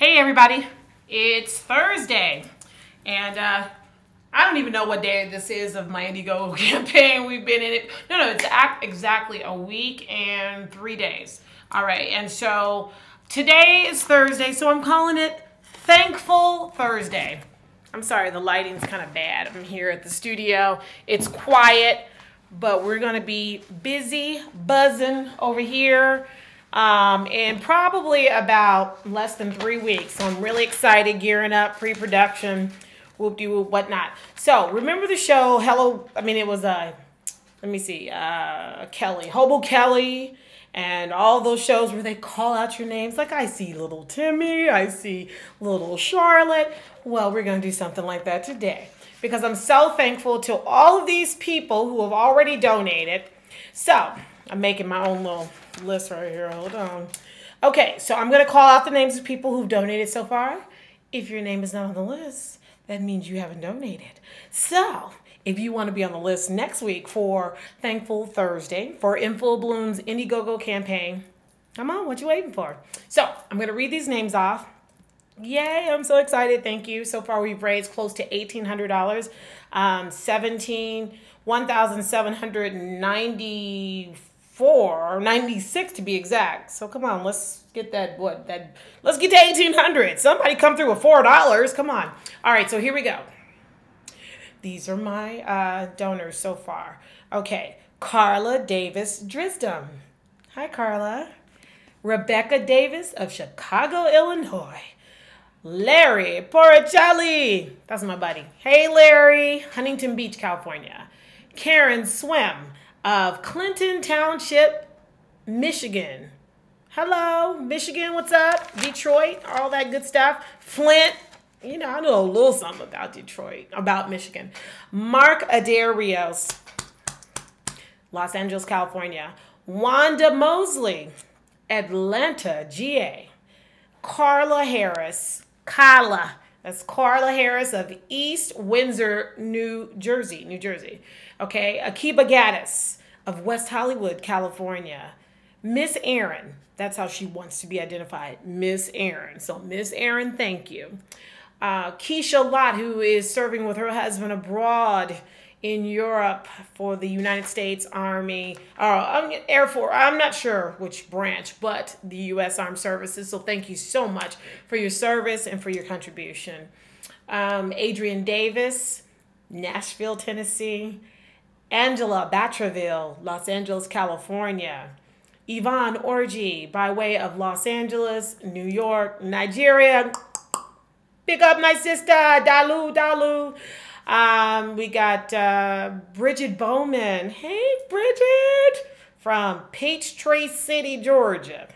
Hey everybody, it's Thursday, and I don't even know what day this is of my Indiegogo campaign. We've been in it, no, it's exactly a week and 3 days. All right, and so today is Thursday, so I'm calling it Thankful Thursday. I'm sorry, the lighting's kind of bad. I'm here at the studio. It's quiet, but we're gonna be busy, buzzing over here. In probably about less than 3 weeks. So I'm really excited, gearing up, pre-production, whoop-de-whoop, whatnot. So remember the show, Hobo Kelly, and all those shows where they call out your names. Like I see little Timmy, I see little Charlotte. Well, we're going to do something like that today because I'm so thankful to all of these people who have already donated. So I'm making my own little list right here, hold on. Okay, so I'm gonna call out the names of people who've donated so far. If your name is not on the list, that means you haven't donated. So if you wanna be on the list next week for Thankful Thursday for In Full Bloom's Indiegogo campaign, come on, what you waiting for? So I'm gonna read these names off. Yay, I'm so excited, thank you. So far we've raised close to $1,800, 1,796 to be exact. So come on, let's get that, let's get to 1,800. Somebody come through with $4, come on. All right, so here we go. These are my donors so far. Okay, Carla Davis Drisdom. Hi, Carla. Rebecca Davis of Chicago, Illinois. Larry Poricelli, that's my buddy. Hey, Larry, Huntington Beach, California. Karen Swim of Clinton Township, Michigan. Hello, Michigan, what's up? Detroit, all that good stuff. Flint, you know, I know a little something about Detroit, about Michigan. Mark Adair Rios, Los Angeles, California. Wanda Mosley, Atlanta, GA. Carla Harris, Kyla. That's Carla Harris of East Windsor, New Jersey. Okay, Akiba Gaddis of West Hollywood, California. Miss Aaron, that's how she wants to be identified, Miss Aaron. So Miss Aaron, thank you. Keisha Lott, who is serving with her husband abroad in Europe for the United States Army, Air Force, I'm not sure which branch, but the U.S. Armed Services. So thank you so much for your service and for your contribution. Adrian Davis, Nashville, Tennessee. Angela Batraville, Los Angeles, California. Yvonne Orji, by way of Los Angeles, New York, Nigeria. Pick up my sister, Dalu. We got Bridget Bowman. Hey, Bridget, from Peachtree City, Georgia.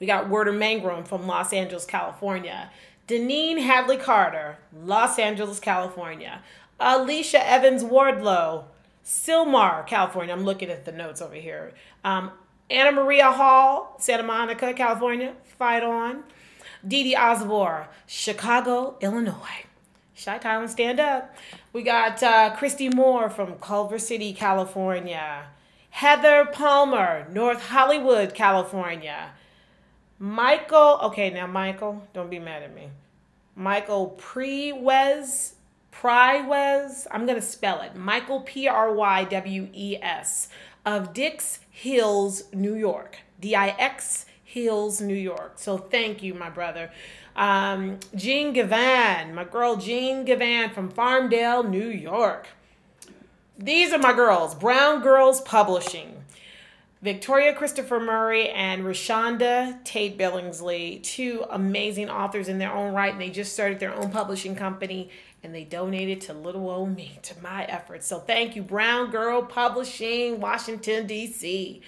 We got Werder Mangrum from Los Angeles, California. Deneen Hadley Carter, Los Angeles, California. Alicia Evans Wardlow, Silmar, California. I'm looking at the notes over here. Anna Maria Hall, Santa Monica, California. Fight on. Didi Osborne, Chicago, Illinois. Chi-Town, stand up. We got Christy Moore from Culver City, California. Heather Palmer, North Hollywood, California. Michael, okay, now Michael, don't be mad at me. Michael Prywes, I'm going to spell it. Michael Prywes of Dix Hills, New York. D-I-X Hills, New York. So thank you, my brother. Jean Gavan, my girl Jean Gavan from Farmdale, New York. These are my girls, Brown Girls Publishing. Victoria Christopher Murray and Rashonda Tate Billingsley, two amazing authors in their own right. And they just started their own publishing company and they donated to little old me, to my efforts. So thank you, Brown Girl Publishing, Washington, D.C.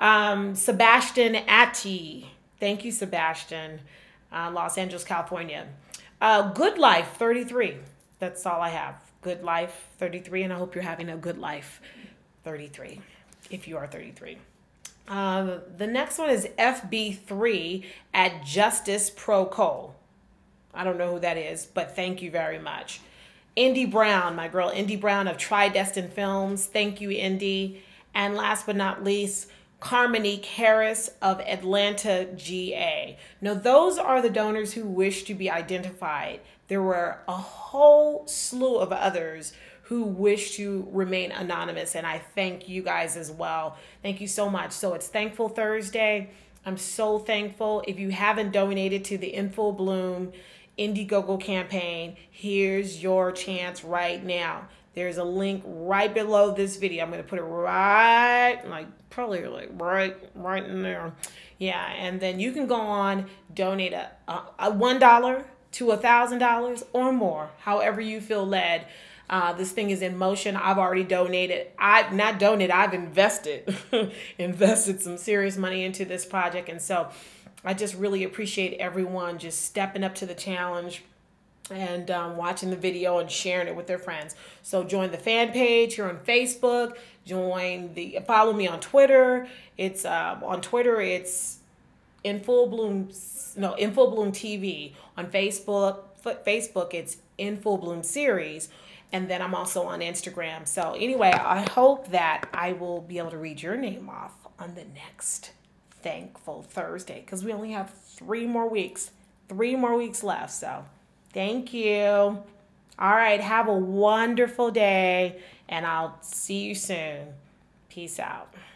Sebastian Atty. Thank you, Sebastian. Los Angeles, California. Good Life 33. That's all I have. Good Life 33. And I hope you're having a good life 33. If you are 33. The next one is FB3 at Justice Pro Cole. I don't know who that is, but thank you very much. Indy Brown, my girl Indy Brown of Tridestine Films. Thank you, Indy. And last but not least, Carmonique Harris of Atlanta, GA. Now, those are the donors who wish to be identified. There were a whole slew of others who wish to remain anonymous, and I thank you guys as well. Thank you so much. So it's Thankful Thursday. I'm so thankful. If you haven't donated to the In Full Bloom Indiegogo campaign, here's your chance right now. There's a link right below this video. I'm going to put it right, like probably like right in there. Yeah, and then you can go on, donate a $1 to $1,000 or more, however you feel led. This thing is in motion. I've already donated. I've invested some serious money into this project. And so I just really appreciate everyone just stepping up to the challenge and watching the video and sharing it with their friends. So join the fan page here on Facebook. Follow me on Twitter. It's on Twitter. It's In Full Bloom TV. On Facebook it's In Full Bloom Series. And then I'm also on Instagram. So anyway, I hope that I will be able to read your name off on the next Thankful Thursday, because we only have three more weeks left. So thank you. All right. Have a wonderful day, and I'll see you soon. Peace out.